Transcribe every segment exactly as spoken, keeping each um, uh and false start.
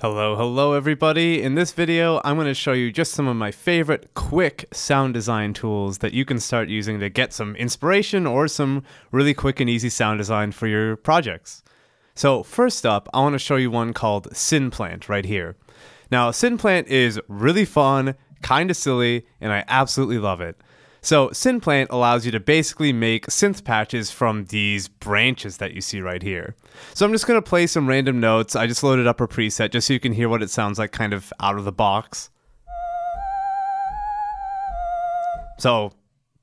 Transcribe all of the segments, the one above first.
Hello, hello everybody. In this video, I'm going to show you just some of my favorite quick sound design tools that you can start using to get some inspiration or some really quick and easy sound design for your projects. So first up, I want to show you one called Synplant right here. Now, Synplant is really fun, kind of silly, and I absolutely love it. So Synplant allows you to basically make synth patches from these branches that you see right here. So I'm just going to play some random notes. I just loaded up a preset just so you can hear what it sounds like kind of out of the box. So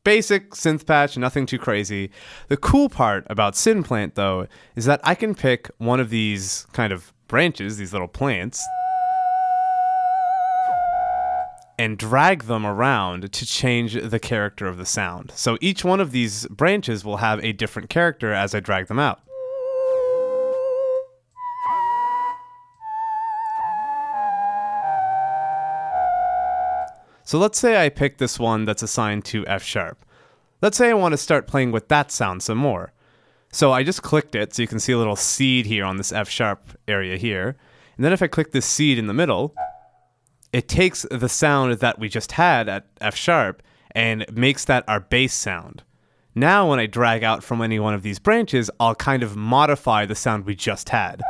basic synth patch, nothing too crazy. The cool part about Synplant though is that I can pick one of these kind of branches, these little plants, and drag them around to change the character of the sound. So each one of these branches will have a different character as I drag them out. So let's say I pick this one that's assigned to F sharp. Let's say I want to start playing with that sound some more. So I just clicked it, so you can see a little seed here on this F sharp area here. And then if I click this seed in the middle, it takes the sound that we just had at F sharp and makes that our bass sound. Now when I drag out from any one of these branches, I'll kind of modify the sound we just had.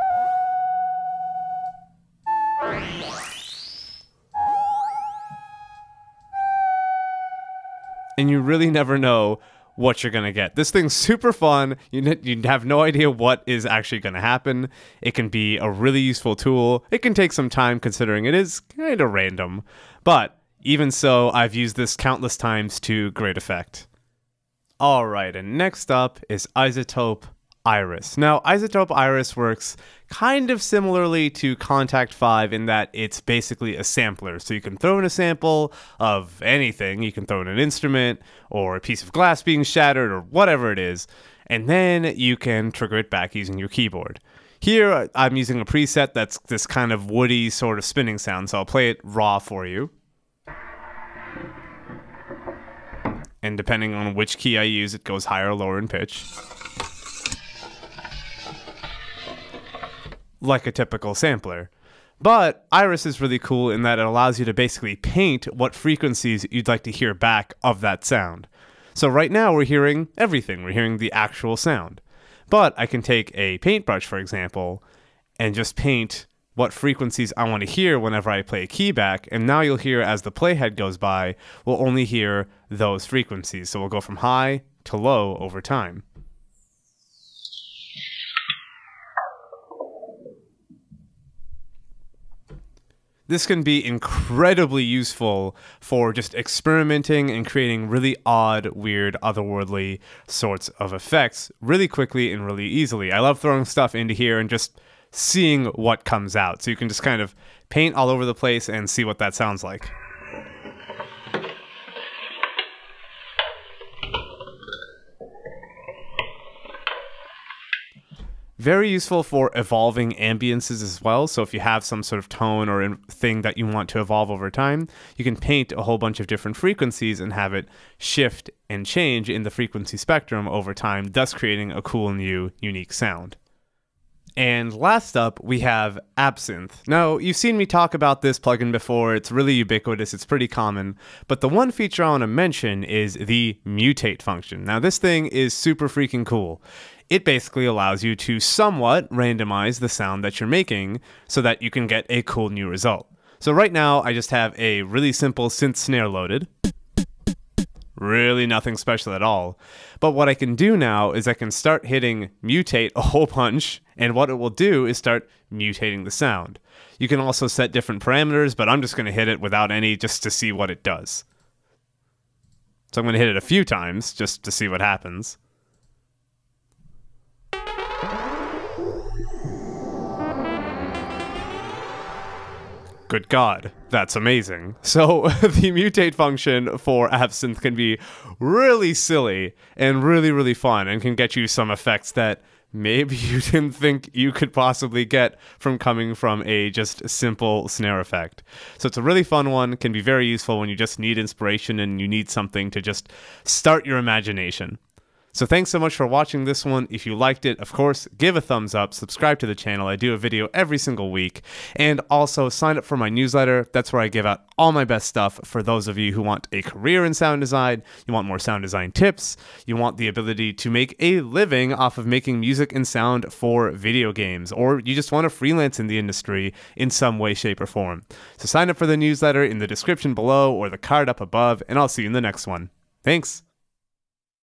And you really never know what you're gonna get. This thing's super fun. You, you have no idea what is actually gonna happen. It can be a really useful tool. It can take some time considering it is kinda random, but even so, I've used this countless times to great effect. All right, and next up is iZotope Iris. Now, iZotope Iris works kind of similarly to Kontakt five in that it's basically a sampler. So you can throw in a sample of anything. You can throw in an instrument or a piece of glass being shattered or whatever it is, and then you can trigger it back using your keyboard. Here, I'm using a preset that's this kind of woody sort of spinning sound, so I'll play it raw for you. And depending on which key I use, it goes higher or lower in pitch. Like a typical sampler. But Iris is really cool in that it allows you to basically paint what frequencies you'd like to hear back of that sound. So right now we're hearing everything. We're hearing the actual sound. But I can take a paintbrush, for example, and just paint what frequencies I want to hear whenever I play a key back, and now you'll hear as the playhead goes by, we'll only hear those frequencies. So we'll go from high to low over time. This can be incredibly useful for just experimenting and creating really odd, weird, otherworldly sorts of effects really quickly and really easily. I love throwing stuff into here and just seeing what comes out. So you can just kind of paint all over the place and see what that sounds like. Very useful for evolving ambiences as well. So if you have some sort of tone or thing that you want to evolve over time, you can paint a whole bunch of different frequencies and have it shift and change in the frequency spectrum over time, thus creating a cool new unique sound. And last up, we have Absynth. Now, you've seen me talk about this plugin before. It's really ubiquitous. It's pretty common. But the one feature I want to mention is the mutate function. Now, this thing is super freaking cool. It basically allows you to somewhat randomize the sound that you're making so that you can get a cool new result. So right now, I just have a really simple synth snare loaded. Really nothing special at all. But what I can do now is I can start hitting mutate a whole bunch, and what it will do is start mutating the sound. You can also set different parameters, but I'm just going to hit it without any just to see what it does. So I'm going to hit it a few times just to see what happens. Good God, that's amazing. So the mutate function for Absynth can be really silly and really, really fun and can get you some effects that maybe you didn't think you could possibly get from coming from a just simple snare effect. So it's a really fun one, can be very useful when you just need inspiration and you need something to just start your imagination. So thanks so much for watching this one. If you liked it, of course, give a thumbs up, subscribe to the channel. I do a video every single week. And also sign up for my newsletter. That's where I give out all my best stuff for those of you who want a career in sound design, you want more sound design tips, you want the ability to make a living off of making music and sound for video games, or you just want to freelance in the industry in some way, shape, or form. So sign up for the newsletter in the description below or the card up above, and I'll see you in the next one. Thanks.